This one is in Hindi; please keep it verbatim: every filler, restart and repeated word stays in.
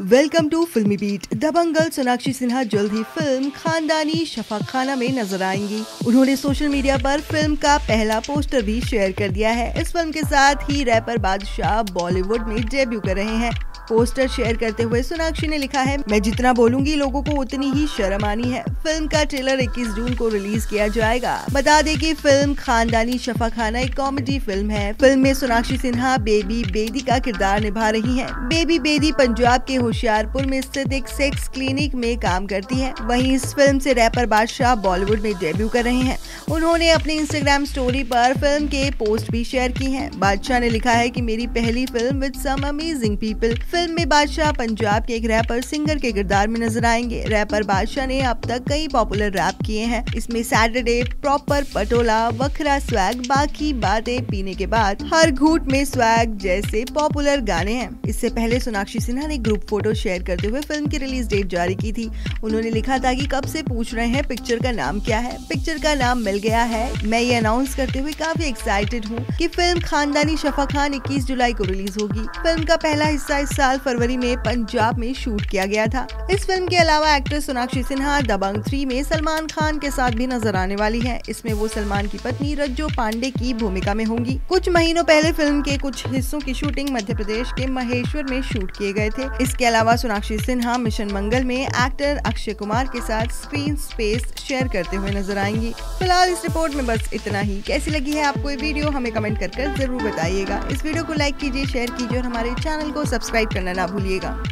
Welcome to Filmibeat. Dabangg Sonakshi Sinha जल्द ही फिल्म खानदानी शफा खाना में नजर आएंगी। उन्होंने सोशल मीडिया पर फिल्म का पहला पोस्टर भी शेयर कर दिया है। इस फिल्म के साथ ही रैपर बादशाह बॉलीवुड में डेब्यू कर रहे हैं। पोस्टर शेयर करते हुए सोनाक्षी ने लिखा है, मैं जितना बोलूंगी लोगों को उतनी ही शर्म आनी है। फिल्म का ट्रेलर इक्कीस जून को रिलीज किया जाएगा। बता दें कि फिल्म खानदानी शफा खाना एक कॉमेडी फिल्म है। फिल्म में सोनाक्षी सिन्हा बेबी बेदी का किरदार निभा रही हैं। बेबी बेदी पंजाब के होशियारपुर में स्थित एक सेक्स क्लिनिक में काम करती है। वहीं इस फिल्म से रैपर बादशाह बॉलीवुड में डेब्यू कर रहे हैं। उन्होंने अपने इंस्टाग्राम स्टोरी पर फिल्म के पोस्ट भी शेयर की हैं। बादशाह ने लिखा है कि मेरी पहली film with some amazing people. Film में बादशाह पंजाब के एक रैपर सिंगर के किरदार में नजर आएंगे। रैपर बादशाह ने अब तक कई पॉपुलर रैप किए हैं। इसमें सैटरडे, प्रॉपर, पटोला, वखरा स्वैग, बाकी बातें, पीने के बाद, हर घूट में स्वैग जैसे पॉपुलर गाने हैं। इससे पहले सोनाक्षी सिन्हा ने ग्रुप फोटो शेयर करते हुए फिल्म की रिलीज डेट जारी की थी। उन्होंने लिखा था कि कब से पूछ रहे हैं पिक्चर का नाम क्या है, पिक्चर का नाम मिल गया है। मैं ये अनाउंस करते हुए काफी एक्साइटेड हूँ कि फिल्म खानदानी शफा खान इक्कीस जुलाई को रिलीज होगी। फिल्म का पहला हिस्सा इस साल फरवरी में पंजाब में शूट किया गया था। इस फिल्म के अलावा एक्ट्रेस सोनाक्षी सिन्हा दबंग थ्री में सलमान खान के साथ भी नजर आने वाली हैं। इसमें वो सलमान की पत्नी रज्जो पांडे की भूमिका में होंगी। कुछ महीनों पहले फिल्म के कुछ हिस्सों की शूटिंग मध्य प्रदेश के महेश्वर में शूट किए गए थे। इसके अलावा सोनाक्षी सिन्हा मिशन मंगल में एक्टर अक्षय कुमार के साथ स्क्रीन स्पेस शेयर करते हुए नजर आएंगी। फिलहाल इस रिपोर्ट में बस इतना ही। कैसी लगी है आपको ये वीडियो, हमें कमेंट कर जरूर बताइएगा। इस वीडियो को लाइक कीजिए, शेयर कीजिए और हमारे चैनल को सब्सक्राइब करना ना भूलिएगा।